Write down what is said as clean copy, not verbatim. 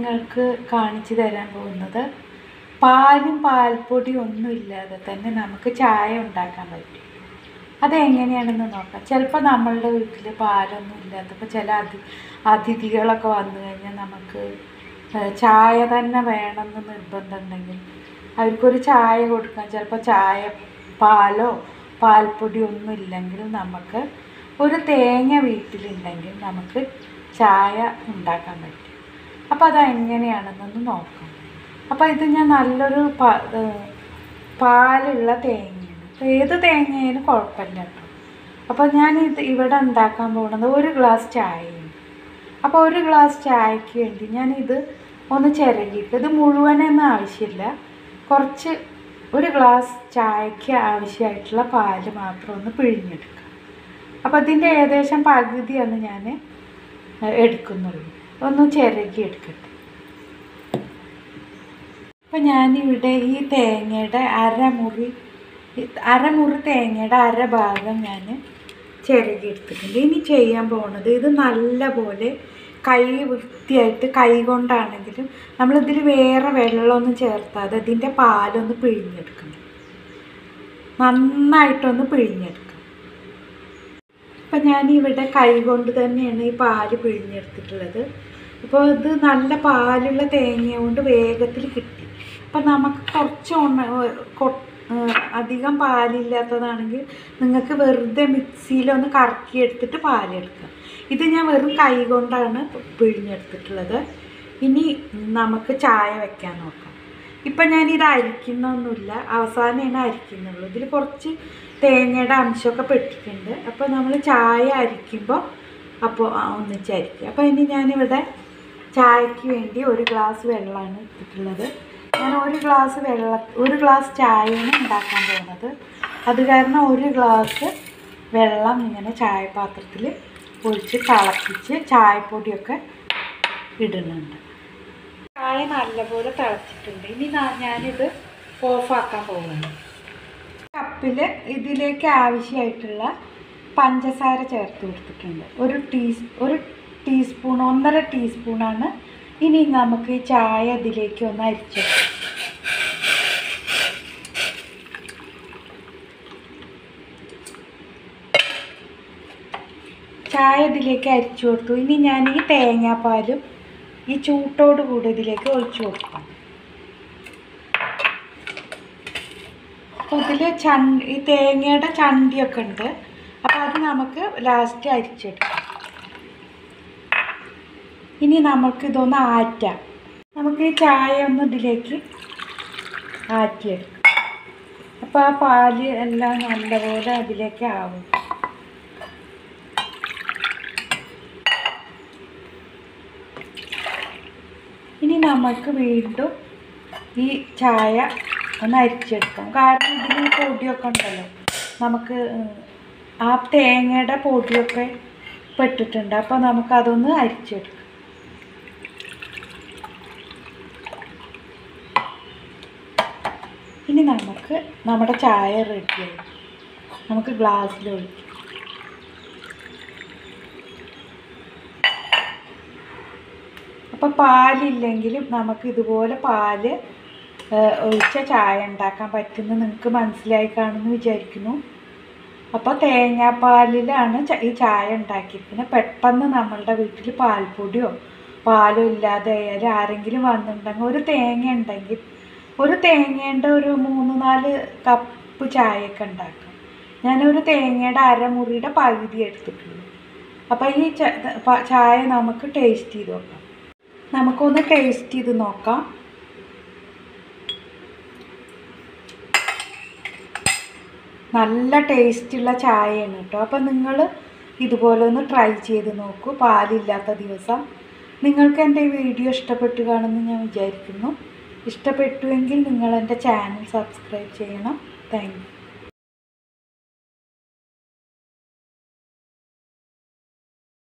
നിങ്ങൾക്ക് കാണിച്ചു തരാൻ പോകുന്നത് പാലും പാൽപ്പൊടിയും ഒന്നും ഇല്ലാതെ തന്നെ നമുക്ക് ചായ ഉണ്ടാക്കാൻ പറ്റും. അതെങ്ങനെയാണെന്ന് നോക്കാം. ചിലപ്പോൾ നമ്മളുടെ വീട്ടിൽ പാലൊന്നും ഇല്ലാത്തപ്പോൾ ചില അതിഥികളൊക്കെ വന്നു കഴിഞ്ഞാൽ നമുക്ക് ചായ തന്നെ വേണമെന്ന് നിർബന്ധമുണ്ടെങ്കിൽ അവർക്കൊരു ചായ കൊടുക്കാൻ ചിലപ്പോൾ ചായ പാലോ പാൽപ്പൊടിയോ ഒന്നും ഇല്ലെങ്കിൽ നമുക്ക് ഒരു തേങ്ങ വീട്ടിലുണ്ടെങ്കിൽ നമുക്ക് ചായ ഉണ്ടാക്കാൻ പറ്റും. അപ്പോൾ അതെങ്ങനെയാണെന്നൊന്ന് നോക്കാം. അപ്പോൾ ഇത് ഞാൻ നല്ലൊരു പാലുള്ള തേങ്ങയാണ്. ഏത് തേങ്ങയായാലും കുഴപ്പമില്ല കേട്ടോ. അപ്പോൾ ഞാൻ ഇത് ഇവിടെ ഉണ്ടാക്കാൻ പോകുന്നത് ഒരു ഗ്ലാസ് ചായയാണ്. അപ്പോൾ ഒരു ഗ്ലാസ് ചായയ്ക്ക് വേണ്ടി ഞാനിത് ഒന്ന് ചിരകിയിട്ട്, ഇത് മുഴുവനൊന്നും ആവശ്യമില്ല, കുറച്ച് ഒരു ഗ്ലാസ് ചായയ്ക്ക് ആവശ്യമായിട്ടുള്ള പാല് മാത്രം ഒന്ന് പിഴിഞ്ഞെടുക്കുക. അപ്പോൾ അതിൻ്റെ ഏകദേശം പകുതിയാണ് ഞാൻ എടുക്കുന്നുള്ളൂ. ഒന്ന് ചിരകി എടുക്കട്ടെ. അപ്പോൾ ഞാനിവിടെ ഈ തേങ്ങയുടെ അരമുറി തേങ്ങയുടെ അര ഭാഗം ഞാൻ ചിരകി എടുത്തിട്ടുണ്ട്. ഇനി ചെയ്യാൻ പോകുന്നത്, ഇത് നല്ലപോലെ കൈ വൃത്തിയായിട്ട്, കൈ കൊണ്ടാണെങ്കിലും നമ്മളിതിൽ വേറെ വെള്ളമൊന്നും ചേർത്താതെ ഇതിൻ്റെ പാലൊന്ന് പിഴിഞ്ഞെടുക്കണം, നന്നായിട്ടൊന്ന് പിഴിഞ്ഞെടുക്കണം. അപ്പം ഞാനിവിടെ കൈ കൊണ്ട് തന്നെയാണ് ഈ പാല് പിഴിഞ്ഞെടുത്തിട്ടുള്ളത്. അപ്പോൾ ഇത് നല്ല പാലുള്ള തേങ്ങ കൊണ്ട് വേഗത്തിൽ കിട്ടി. അപ്പം നമുക്ക് കുറച്ച് അധികം പാലില്ലാത്തതാണെങ്കിൽ നിങ്ങൾക്ക് വെറുതെ മിക്സിയിലൊന്ന് കറക്കിയെടുത്തിട്ട് പാലെടുക്കാം. ഇത് ഞാൻ വെറും കൈ കൊണ്ടാണ് പിഴിഞ്ഞെടുത്തിട്ടുള്ളത്. ഇനി നമുക്ക് ചായ വയ്ക്കാൻ നോക്കാം. ഇപ്പം ഞാനിത് അരിക്കുന്നൊന്നുമില്ല, അവസാനമാണ് അരിക്കുന്നുള്ളൂ. ഇതിൽ കുറച്ച് തേങ്ങയുടെ അംശമൊക്കെ പെട്ടിട്ടുണ്ട്. അപ്പോൾ നമ്മൾ ചായ അരിക്കുമ്പോൾ അപ്പോൾ ഒന്നിച്ച് അരിക്കുക. അപ്പോൾ ഇനി ഞാനിവിടെ ചായയ്ക്ക് വേണ്ടി ഒരു ഗ്ലാസ് വെള്ളമാണ് എടുത്തിട്ടുള്ളത്. ഞാൻ ഒരു ഗ്ലാസ് ചായയാണ് ഉണ്ടാക്കാൻ പോകുന്നത്. അത് കാരണം ഒരു ഗ്ലാസ് വെള്ളം ഇങ്ങനെ ചായപാത്രത്തിൽ ഒഴിച്ച് തിളപ്പിച്ച് ചായപ്പൊടിയൊക്കെ ഇടുന്നുണ്ട്. ചായ നല്ലപോലെ തിളച്ചിട്ടുണ്ട്. ഇനി ഞാനിത് ഓഫാക്കാൻ പോകുന്നു. കപ്പിൽ ഇതിലേക്ക് ആവശ്യമായിട്ടുള്ള പഞ്ചസാര ചേർത്ത് കൊടുത്തിട്ടുണ്ട്. ഒരു ടീസ്പൂൺ, 1.5 ടീസ്പൂണാണ്. ഇനി നമുക്ക് ഈ ചായ ഇതിലേക്ക് ഒന്ന് അരിച്ചെടുക്കാം. ചായ ഇതിലേക്ക് അരിച്ചു കൊടുത്തു. ഇനി ഞാൻ ഈ തേങ്ങാപ്പാലും ഈ ചൂട്ടോട് കൂടി ഇതിലേക്ക് ഒഴിച്ചു കൊടുക്കാം. അപ്പോൾ ഇതിൽ ഈ തേങ്ങയുടെ ചണ്ടിയൊക്കെ ഉണ്ട്. അപ്പോൾ അത് നമുക്ക് ലാസ്റ്റ് അരിച്ചെടുക്കാം. ഇനി നമുക്കിതൊന്ന് ആറ്റാം. നമുക്ക് ഈ ചായ ഒന്ന് ഇതിലേക്ക് ആറ്റിയെടുക്കാം. അപ്പോൾ ആ പാല് എല്ലാം നല്ലപോലെ അതിലേക്ക് ആവും. ഇനി നമുക്ക് വീണ്ടും ഈ ചായ ഒന്ന് അരിച്ചെടുക്കാം. കാരണം ഇതിൽ പൊടിയൊക്കെ ഉണ്ടല്ലോ, നമുക്ക് ആ തേങ്ങയുടെ പൊടിയൊക്കെ പെട്ടിട്ടുണ്ട്. അപ്പോൾ നമുക്കതൊന്ന് അരിച്ചെടുക്കാം. ഇനി നമുക്ക് നമ്മുടെ ചായ റെഡിയായി നമുക്ക് ഗ്ലാസ്സിലൊഴിക്കാം. അപ്പോൾ പാലില്ലെങ്കിലും നമുക്ക് ഇതുപോലെ പാല് ഒഴിച്ച ചായ ഉണ്ടാക്കാൻ പറ്റുമെന്ന് നിങ്ങൾക്ക് മനസ്സിലായി കാണുമെന്ന് വിചാരിക്കുന്നു. അപ്പോൾ തേങ്ങാപ്പാലിലാണ് ഈ ചായ ഉണ്ടാക്കിയിരിക്കുന്നത്. പെട്ടെന്ന് നമ്മളുടെ വീട്ടിൽ പാൽപ്പൊടിയോ പാലോ ഇല്ലാതെ ആയാലും ആരെങ്കിലും വന്നിട്ടുണ്ടെങ്കിൽ ഒരു തേങ്ങേൻ്റെ ഒരു 3-4 കപ്പ് ചായയൊക്കെ ഉണ്ടാക്കാം. ഞാനൊരു തേങ്ങയുടെ അരമുറിയുടെ പകുതി എടുത്തിട്ടുള്ളൂ. അപ്പോൾ ഈ ചായ നമുക്ക് ടേസ്റ്റ് ചെയ്ത് നോക്കാം. നമുക്കൊന്ന് ടേസ്റ്റ് ചെയ്ത് നോക്കാം. നല്ല ടേസ്റ്റുള്ള ചായയാണ് കേട്ടോ. അപ്പോൾ നിങ്ങൾ ഇതുപോലെ ഒന്ന് ട്രൈ ചെയ്ത് നോക്കൂ പാലില്ലാത്ത ദിവസം. നിങ്ങൾക്ക് എൻ്റെ വീഡിയോ ഇഷ്ടപ്പെട്ടു കാണുമെന്ന് ഞാൻ വിചാരിക്കുന്നു. ഇഷ്ടപ്പെട്ടുവെങ്കിൽ നിങ്ങൾ എൻ്റെ ചാനൽ സബ്സ്ക്രൈബ് ചെയ്യണം. Thank U.